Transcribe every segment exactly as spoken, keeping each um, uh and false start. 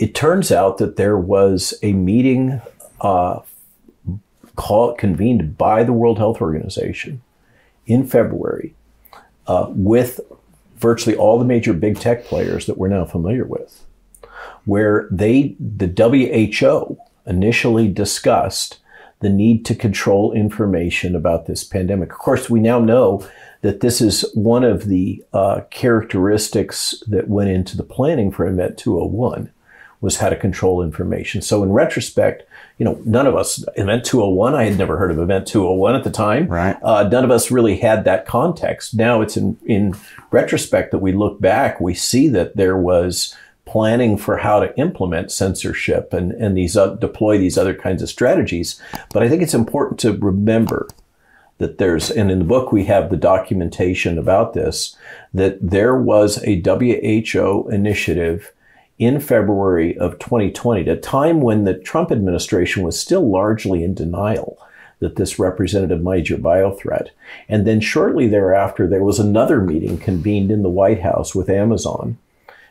it turns out that there was a meeting uh, call, convened by the World Health Organization in February uh, with virtually all the major big tech players that we're now familiar with, where they, the W H O initially discussed the need to control information about this pandemic. Of course, we now know that this is one of the uh, characteristics that went into the planning for Event two oh one, was how to control information. So in retrospect, you know, none of us, Event two oh one, I had never heard of Event two oh one at the time. Right. Uh, none of us really had that context. Now it's in, in retrospect that we look back, we see that there was planning for how to implement censorship and, and these uh, deploy these other kinds of strategies. But I think it's important to remember that there's, and in the book we have the documentation about this, that there was a W H O initiative in February of twenty twenty, at a time when the Trump administration was still largely in denial that this represented a major biothreat. And then shortly thereafter, there was another meeting convened in the White House with Amazon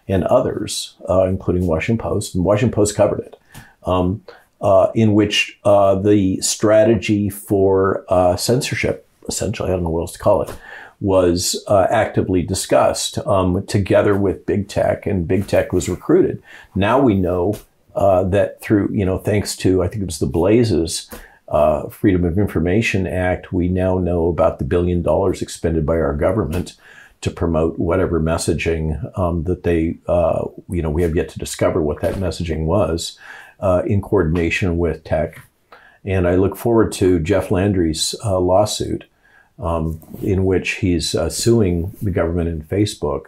and others, uh, including Washington Post, and Washington Post covered it, um, uh, in which uh, the strategy for uh, censorship, essentially, I don't know what else to call it, was uh, actively discussed um, together with big tech, and big tech was recruited. Now we know uh, that through, you know, thanks to, I think it was the Blazes uh, Freedom of Information Act, we now know about the billion dollars expended by our government to promote whatever messaging um, that they, uh, you know, we have yet to discover what that messaging was, uh, in coordination with tech. And I look forward to Jeff Landry's uh, lawsuit um, in which he's uh, suing the government and Facebook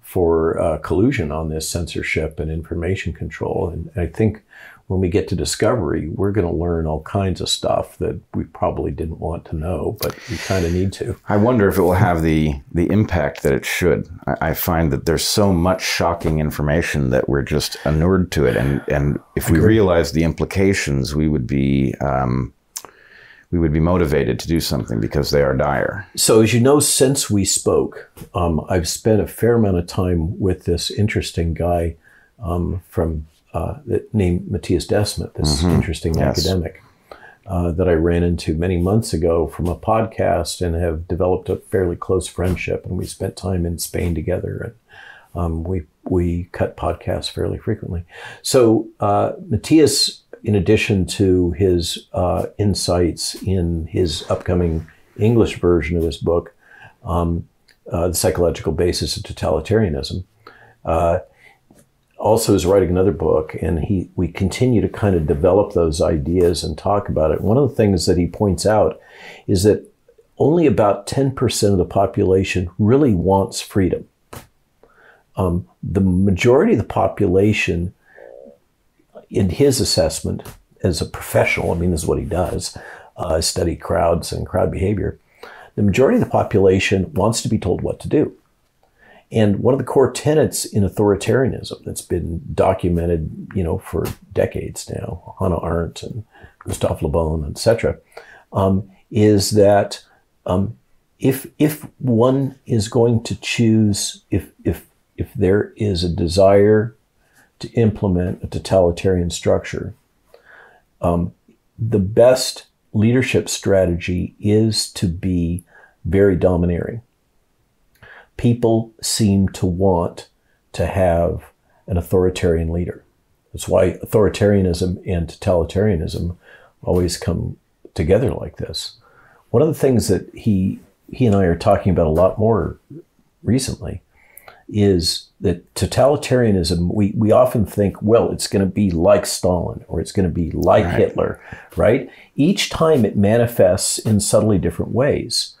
for uh, collusion on this censorship and information control. And I think when we get to discovery, we're going to learn all kinds of stuff that we probably didn't want to know, but we kind of need to. I wonder if it will have the the impact that it should. I, I find that there's so much shocking information that we're just inured to it, and and if we realized the implications, we would be um, we would be motivated to do something because they are dire. So, as you know, since we spoke, um, I've spent a fair amount of time with this interesting guy um, from. Uh, that named Matthias Desmet, this mm-hmm. interesting yes. academic uh, that I ran into many months ago from a podcast and have developed a fairly close friendship. And we spent time in Spain together, and um, we we cut podcasts fairly frequently. So uh, Matthias, in addition to his uh, insights in his upcoming English version of this book, um, uh, The Psychological Basis of Totalitarianism, uh, also is writing another book, and he we continue to kind of develop those ideas and talk about it. One of the things that he points out is that only about ten percent of the population really wants freedom. Um, the majority of the population, in his assessment as a professional, I mean, this is what he does, uh, study crowds and crowd behavior. The majority of the population wants to be told what to do. And one of the core tenets in authoritarianism that's been documented, you know, for decades now, Hannah Arendt and Gustav Le Bon, et cetera, um, is that um, if if one is going to choose, if if if there is a desire to implement a totalitarian structure, um, the best leadership strategy is to be very domineering. People seem to want to have an authoritarian leader. That's why authoritarianism and totalitarianism always come together like this. One of the things that he, he and I are talking about a lot more recently is that totalitarianism, we, we often think, well, it's going to be like Stalin, or it's going to be like right. Hitler, right? Each time it manifests in subtly different ways.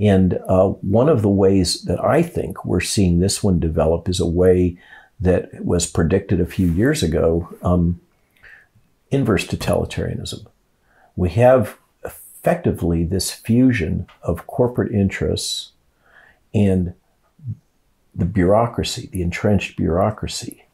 And uh, one of the ways that I think we're seeing this one develop is a way that was predicted a few years ago, um, inverse totalitarianism. We have effectively this fusion of corporate interests and the bureaucracy, the entrenched bureaucracy,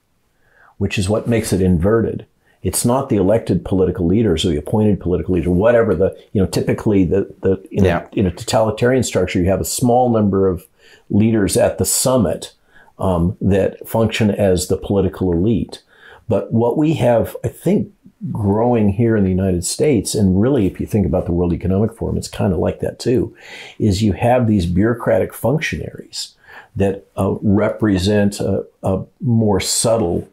which is what makes it inverted. It's not the elected political leaders or the appointed political leader, whatever the, you know, typically the, the in, yeah. a, in a totalitarian structure, you have a small number of leaders at the summit um, that function as the political elite. But what we have, I think, growing here in the United States, and really if you think about the World Economic Forum, it's kind of like that too, is you have these bureaucratic functionaries that uh, represent a, a more subtle,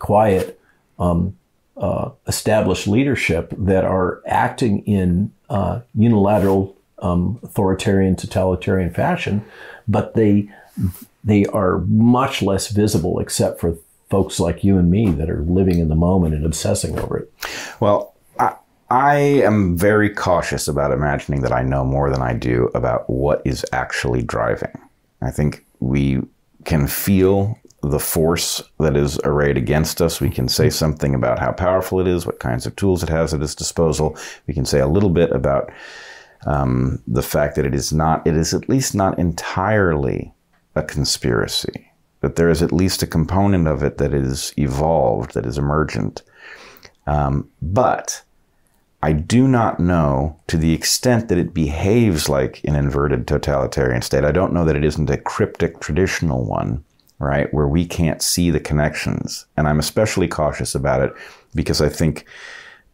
quiet, um, uh, established leadership that are acting in uh, unilateral, um, authoritarian, totalitarian fashion, but they they are much less visible except for folks like you and me that are living in the moment and obsessing over it. Well, I, I am very cautious about imagining that I know more than I do about what is actually driving. I think we can feel the force that is arrayed against us. We can say something about how powerful it is, what kinds of tools it has at its disposal. We can say a little bit about um, the fact that it is not, it is at least not entirely a conspiracy, that there is at least a component of it that is evolved, that is emergent. Um, but I do not know, to the extent that it behaves like an inverted totalitarian state, I don't know that it isn't a cryptic traditional one, right, where we can't see the connections. And I'm especially cautious about it because I think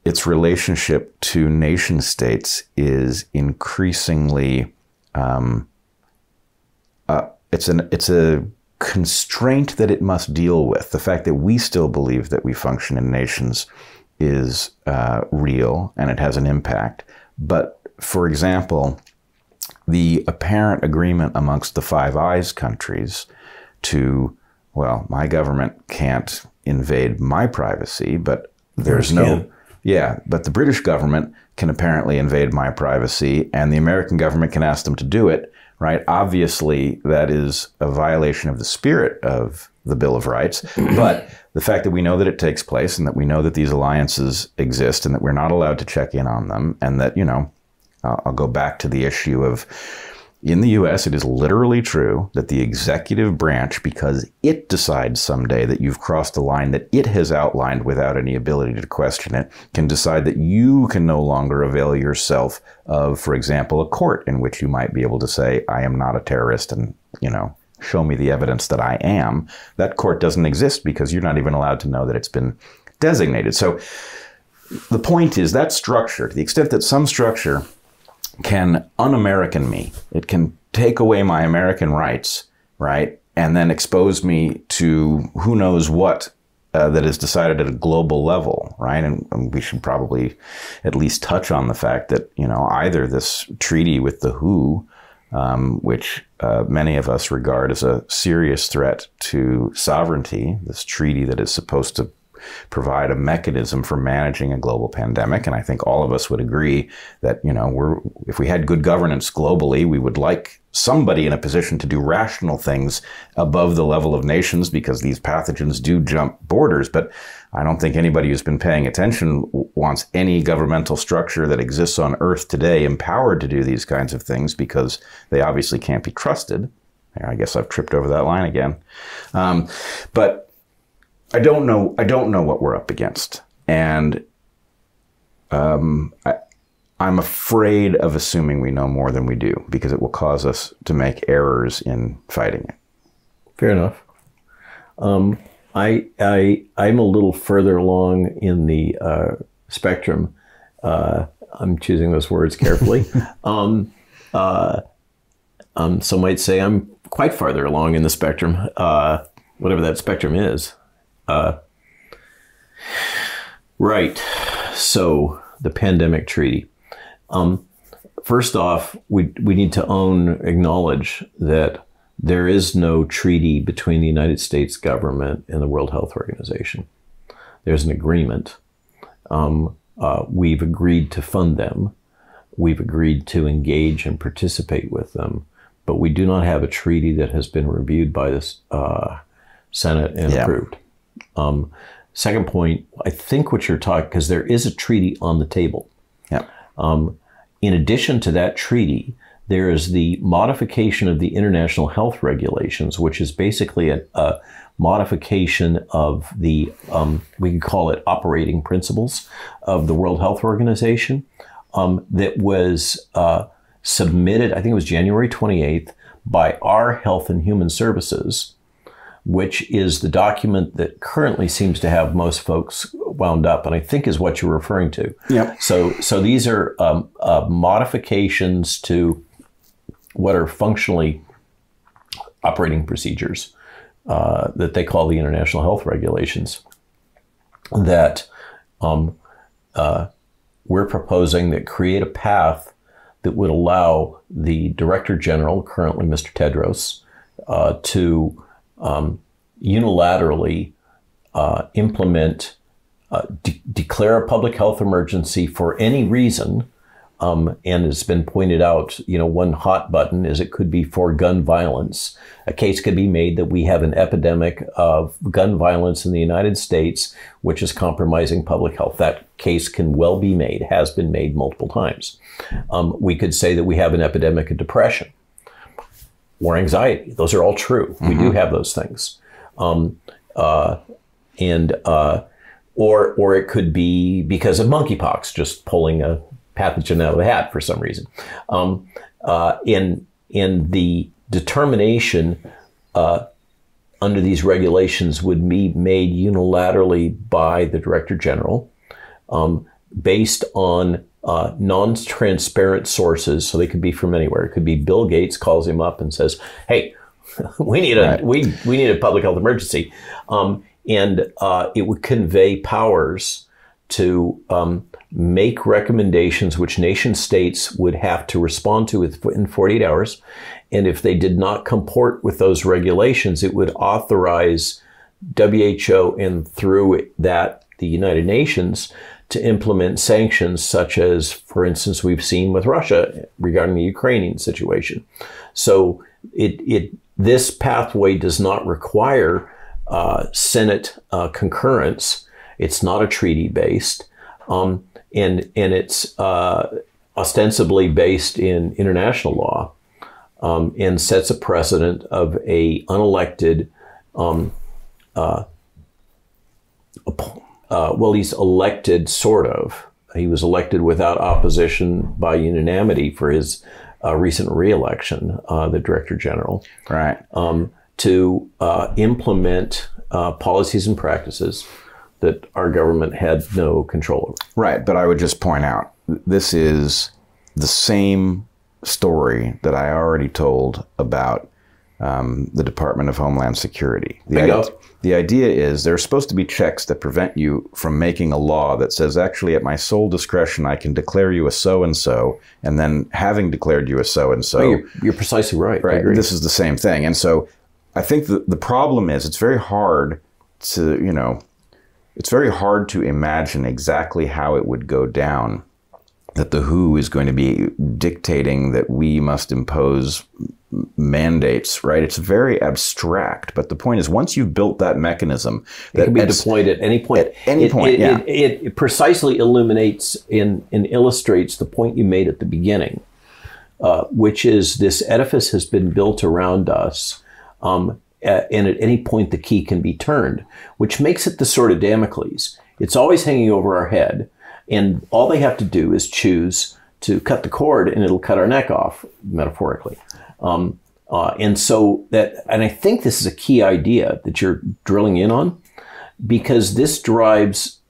its relationship to nation states is increasingly, um, uh, it's an, it's a constraint that it must deal with. The fact that we still believe that we function in nations is uh, real and it has an impact. But for example, the apparent agreement amongst the Five Eyes countries to, well, my government can't invade my privacy, but there's no, yeah, but the British government can apparently invade my privacy and the American government can ask them to do it, right? Obviously, that is a violation of the spirit of the Bill of Rights, but the fact that we know that it takes place and that we know that these alliances exist and that we're not allowed to check in on them and that, you know, I'll, I'll go back to the issue of, in the U S, it is literally true that the executive branch, because it decides someday that you've crossed a line that it has outlined without any ability to question it, can decide that you can no longer avail yourself of, for example, a court in which you might be able to say, I am not a terrorist and, you know, show me the evidence that I am. That court doesn't exist because you're not even allowed to know that it's been designated. So the point is that structure, to the extent that some structure can un-American me. It can take away my American rights, right? And then expose me to who knows what uh, that is decided at a global level, right? And, and we should probably at least touch on the fact that, you know, either this treaty with the W H O, um, which uh, many of us regard as a serious threat to sovereignty, this treaty that is supposed to provide a mechanism for managing a global pandemic. And I think all of us would agree that, you know, we're, if we had good governance globally, we would like somebody in a position to do rational things above the level of nations because these pathogens do jump borders. But I don't think anybody who's been paying attention wants any governmental structure that exists on Earth today empowered to do these kinds of things because they obviously can't be trusted. I guess I've tripped over that line again. Um, but I don't know. I don't know what we're up against, and um, I, I'm afraid of assuming we know more than we do because it will cause us to make errors in fighting it. Fair enough. Um, I, I I'm a little further along in the uh, spectrum. Uh, I'm choosing those words carefully. um, uh, um, some might say I'm quite farther along in the spectrum, uh, whatever that spectrum is. Uh, right. So the pandemic treaty. Um, first off, we, we need to own, acknowledge that there is no treaty between the United States government and the World Health Organization. There's an agreement. Um, uh, we've agreed to fund them. We've agreed to engage and participate with them, but we do not have a treaty that has been reviewed by the uh, Senate and yeah. approved. Um, second point, I think what you're talking, because there is a treaty on the table. Yeah. Um, in addition to that treaty, there is the modification of the International Health Regulations, which is basically a, a modification of the, um, we could call it operating principles of the World Health Organization, um, that was uh, submitted, I think it was January twenty-eighth, by our Health and Human Services which is the document that currently seems to have most folks wound up, and I think is what you're referring to. Yep. So, so these are um, uh, modifications to what are functionally operating procedures uh, that they call the International Health Regulations that um, uh, we're proposing that create a path that would allow the Director General, currently Mister Tedros, uh, to um, unilaterally uh, implement, uh, de declare a public health emergency for any reason. Um, and it's been pointed out, you know, one hot button is it could be for gun violence. A case could be made that we have an epidemic of gun violence in the United States, which is compromising public health. That case can well be made, has been made multiple times. Um, we could say that we have an epidemic of depression or anxiety. Those are all true. Mm-hmm. We do have those things. Um, uh, and uh, or, or it could be because of monkeypox, just pulling a pathogen out of the hat for some reason. Um, uh, in, in the determination uh, under these regulations would be made unilaterally by the Director General um, based on uh, non-transparent sources, so they could be from anywhere. It could be Bill Gates calls him up and says, hey, we need a, right. we, we need a public health emergency. Um, and uh, it would convey powers to um, make recommendations which nation states would have to respond to within forty-eight hours. And if they did not comport with those regulations, it would authorize W H O and through that the United Nations to implement sanctions such as, for instance, we've seen with Russia regarding the Ukrainian situation. So it, it this pathway does not require uh, Senate uh, concurrence. It's not a treaty based. Um, and, and it's uh, ostensibly based in international law um, and sets a precedent of a unelected, um, uh, uh, well, he's elected sort of. He was elected without opposition by unanimity for his uh, recent re-election, uh, the Director General. Right. Um, to uh, implement uh, policies and practices that our government had no control over. Right, but I would just point out, this is the same story that I already told about um, the Department of Homeland Security. The idea, the idea is there are supposed to be checks that prevent you from making a law that says, actually, at my sole discretion, I can declare you a so-and-so, and then having declared you a so-and-so. No, you're, you're precisely right. Right. This is the same thing. And so I think the, the problem is it's very hard to, you know, it's very hard to imagine exactly how it would go down that the W H O is going to be dictating that we must impose mandates, right? It's very abstract, but the point is once you've built that mechanism, that it can be deployed at any point. At any it, point, it, yeah. It, it, it precisely illuminates and, and illustrates the point you made at the beginning, uh, which is this edifice has been built around us, um, and at any point the key can be turned, which makes it the sword of Damocles. It's always hanging over our head, and all they have to do is choose to cut the cord, and it'll cut our neck off, metaphorically. Um, uh, and so that, and I think this is a key idea that you're drilling in on, because this drives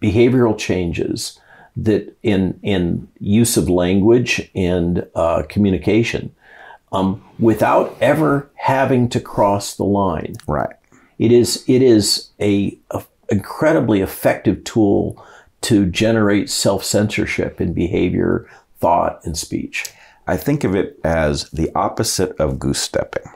behavioral changes that in in use of language and uh, communication. Um, without ever having to cross the line. Right. It is, it is a, a incredibly effective tool to generate self-censorship in behavior, thought, and speech. I think of it as the opposite of goose-stepping,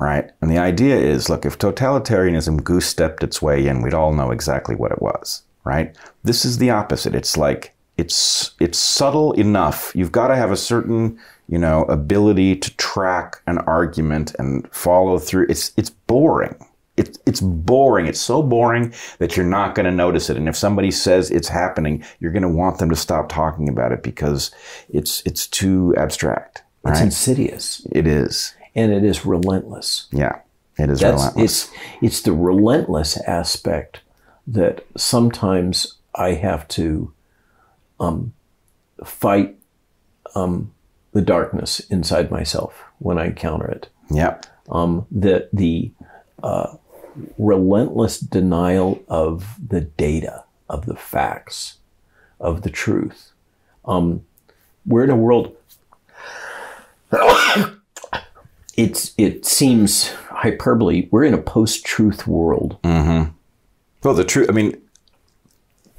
right? And the idea is, look, if totalitarianism goose-stepped its way in, we'd all know exactly what it was, right? This is the opposite. It's like, it's, it's subtle enough. You've got to have a certain, you know, ability to track an argument and follow through. It's, it's boring. It's, it's boring. It's so boring that you're not going to notice it. And if somebody says it's happening, you're going to want them to stop talking about it because it's, it's too abstract. Right? It's insidious. It is. And it is relentless. Yeah, it is. That's relentless. It's, it's the relentless aspect that sometimes I have to um, fight um, the darkness inside myself when I encounter it. Yep. Um, that the uh, relentless denial of the data, of the facts, of the truth. Um, we're in a world, it's, it seems hyperbole, we're in a post-truth world. Mm-hmm. Well, the truth, I mean,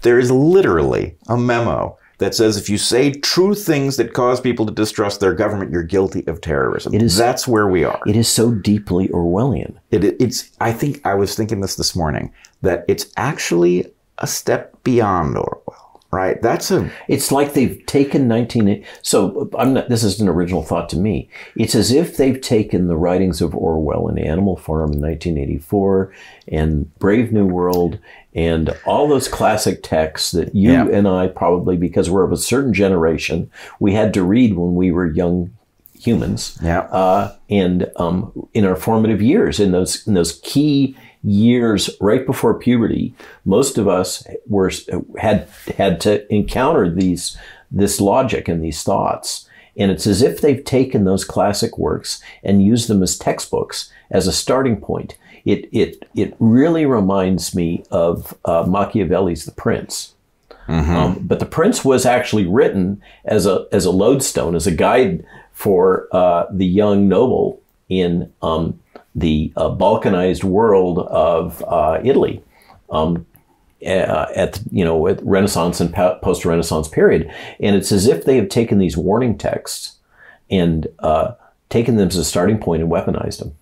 there is literally a memo that says if you say true things that cause people to distrust their government, you're guilty of terrorism. It is, that's where we are. It is so deeply Orwellian. It, it, it's, I think I was thinking this this morning, that it's actually a step beyond Orwell, right? That's a... It's like they've taken nineteen... So I'm not, this is an original thought to me. It's as if they've taken the writings of Orwell and Animal Farm in nineteen eighty-four and Brave New World and all those classic texts that you yeah. and I probably, because we're of a certain generation, we had to read when we were young humans. Yeah. Uh, and um, in our formative years, in those in those key years right before puberty, most of us were had had to encounter these this logic and these thoughts. And it's as if they've taken those classic works and used them as textbooks as a starting point. It it it really reminds me of uh, Machiavelli's The Prince, mm-hmm. um, but The Prince was actually written as a as a lodestone, as a guide for uh, the young noble in um, the uh, Balkanized world of uh, Italy, um, at you know at Renaissance and post-Renaissance period. And it's as if they have taken these warning texts and uh, taken them as a starting point and weaponized them.